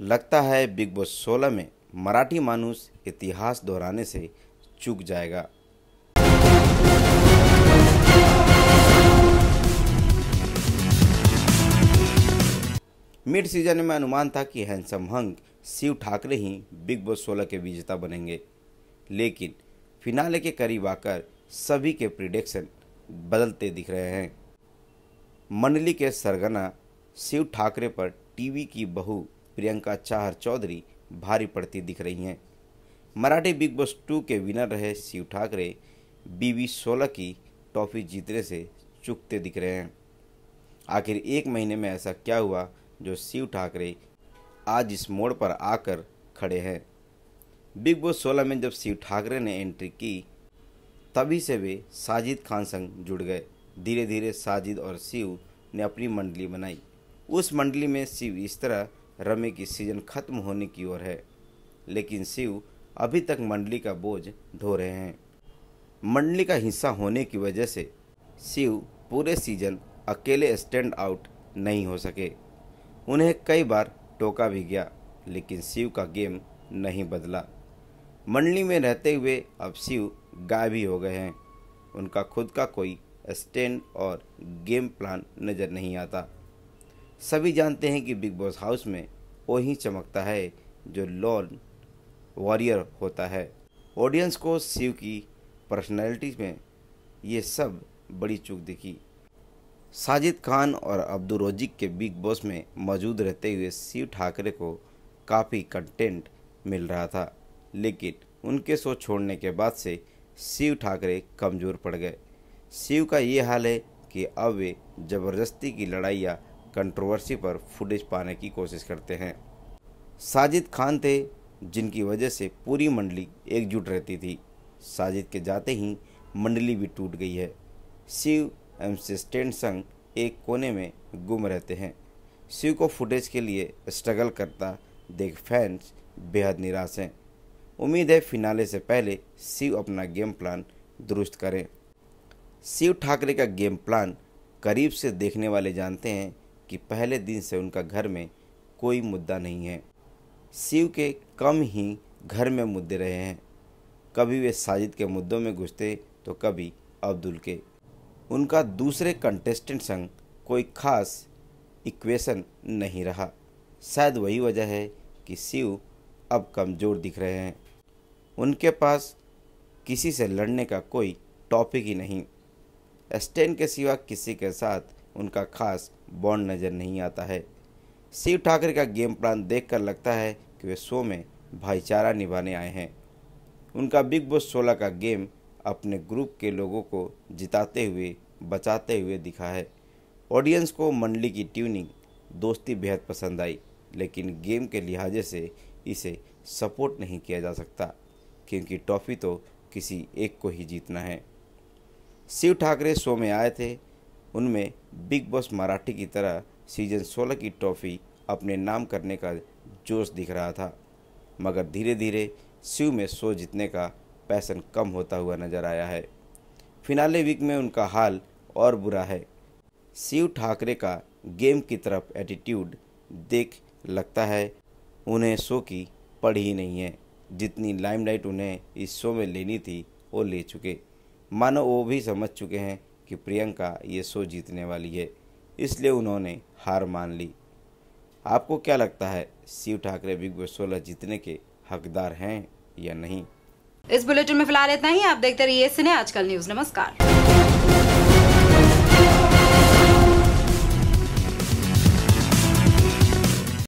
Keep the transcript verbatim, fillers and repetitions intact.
लगता है big Boss सोलह में मराठी मानूस इतिहास दोहराने से चूक जाएगा। मिड सीजन में अनुमान था कि हैंडसम हंग शिव ठाकरे ही बिग बॉस सोलह के विजेता बनेंगे, लेकिन फिनाले के करीब आकर सभी के प्रिडिक्शन बदलते दिख रहे हैं। मंडली के सरगना शिव ठाकरे पर टीवी की बहू प्रियंका चाहर चौधरी भारी पड़ती दिख रही हैं। मराठी बिग बॉस टू के विनर रहे शिव ठाकरे बीवी सोलह की ट्रॉफी जीतने से चूकते दिख रहे हैं। आखिर एक महीने में ऐसा क्या हुआ जो शिव ठाकरे आज इस मोड़ पर आकर खड़े हैं? बिग बॉस सोलह में जब शिव ठाकरे ने एंट्री की तभी से वे साजिद खान संग जुड़ गए। धीरे धीरे साजिद और शिव ने अपनी मंडली बनाई। उस मंडली में शिव इस तरह रमे की सीजन खत्म होने की ओर है, लेकिन शिव अभी तक मंडली का बोझ ढो रहे हैं। मंडली का हिस्सा होने की वजह से शिव पूरे सीजन अकेले स्टैंड आउट नहीं हो सके। उन्हें कई बार टोका भी गया, लेकिन शिव का गेम नहीं बदला। मंडली में रहते हुए अब शिव गायब भी हो गए हैं। उनका खुद का कोई स्टैंड और गेम प्लान नज़र नहीं आता। सभी जानते हैं कि बिग बॉस हाउस में वो ही चमकता है जो लॉन वॉरियर होता है। ऑडियंस को शिव की पर्सनैलिटी में ये सब बड़ी चूक दिखी। साजिद खान और अब्दू रोजिक के बिग बॉस में मौजूद रहते हुए शिव ठाकरे को काफ़ी कंटेंट मिल रहा था, लेकिन उनके शो छोड़ने के बाद से शिव ठाकरे कमज़ोर पड़ गए। शिव का ये हाल है कि अब वे ज़बरदस्ती की लड़ाई या कंट्रोवर्सी पर फुटेज पाने की कोशिश करते हैं। साजिद खान थे जिनकी वजह से पूरी मंडली एकजुट रहती थी। साजिद के जाते ही मंडली भी टूट गई है। शिव एमसिस्टेंट संग एक कोने में गुम रहते हैं। शिव को फुटेज के लिए स्ट्रगल करता देख फैंस बेहद निराश हैं। उम्मीद है फिनाले से पहले शिव अपना गेम प्लान दुरुस्त करें। शिव ठाकरे का गेम प्लान करीब से देखने वाले जानते हैं कि पहले दिन से उनका घर में कोई मुद्दा नहीं है। शिव के कम ही घर में मुद्दे रहे हैं। कभी वे साजिद के मुद्दों में घुसते तो कभी अब्दुल के। उनका दूसरे कंटेस्टेंट संग कोई खास इक्वेशन नहीं रहा। शायद वही वजह है कि शिव अब कमज़ोर दिख रहे हैं। उनके पास किसी से लड़ने का कोई टॉपिक ही नहीं। स्टैन के सिवा किसी के साथ उनका खास बॉन्ड नज़र नहीं आता है। शिव ठाकरे का गेम प्लान देखकर लगता है कि वे शो में भाईचारा निभाने आए हैं। उनका बिग बॉस सोलह का गेम अपने ग्रुप के लोगों को जिताते हुए बचाते हुए दिखा है। ऑडियंस को मंडली की ट्यूनिंग दोस्ती बेहद पसंद आई, लेकिन गेम के लिहाजे से इसे सपोर्ट नहीं किया जा सकता क्योंकि ट्रॉफी तो किसी एक को ही जीतना है। शिव ठाकरे शो में आए थे। उनमें बिग बॉस मराठी की तरह सीजन सोलह की ट्रॉफी अपने नाम करने का जोश दिख रहा था, मगर धीरे धीरे शिव में शो जीतने का पैशन कम होता हुआ नजर आया है। फिनाले वीक में उनका हाल और बुरा है। शिव ठाकरे का गेम की तरफ एटीट्यूड देख लगता है उन्हें शो की पड़ी ही नहीं है। जितनी लाइमलाइट उन्हें इस शो में लेनी थी वो ले चुके। मानो वो भी समझ चुके हैं कि प्रियंका ये शो जीतने वाली है, इसलिए उन्होंने हार मान ली। आपको क्या लगता है, शिव ठाकरे बिग बॉस सोलह जीतने के हकदार हैं या नहीं? इस बुलेटिन में फिलहाल इतना ही। आप देखते रहिए सिने आजकल न्यूज़। नमस्कार।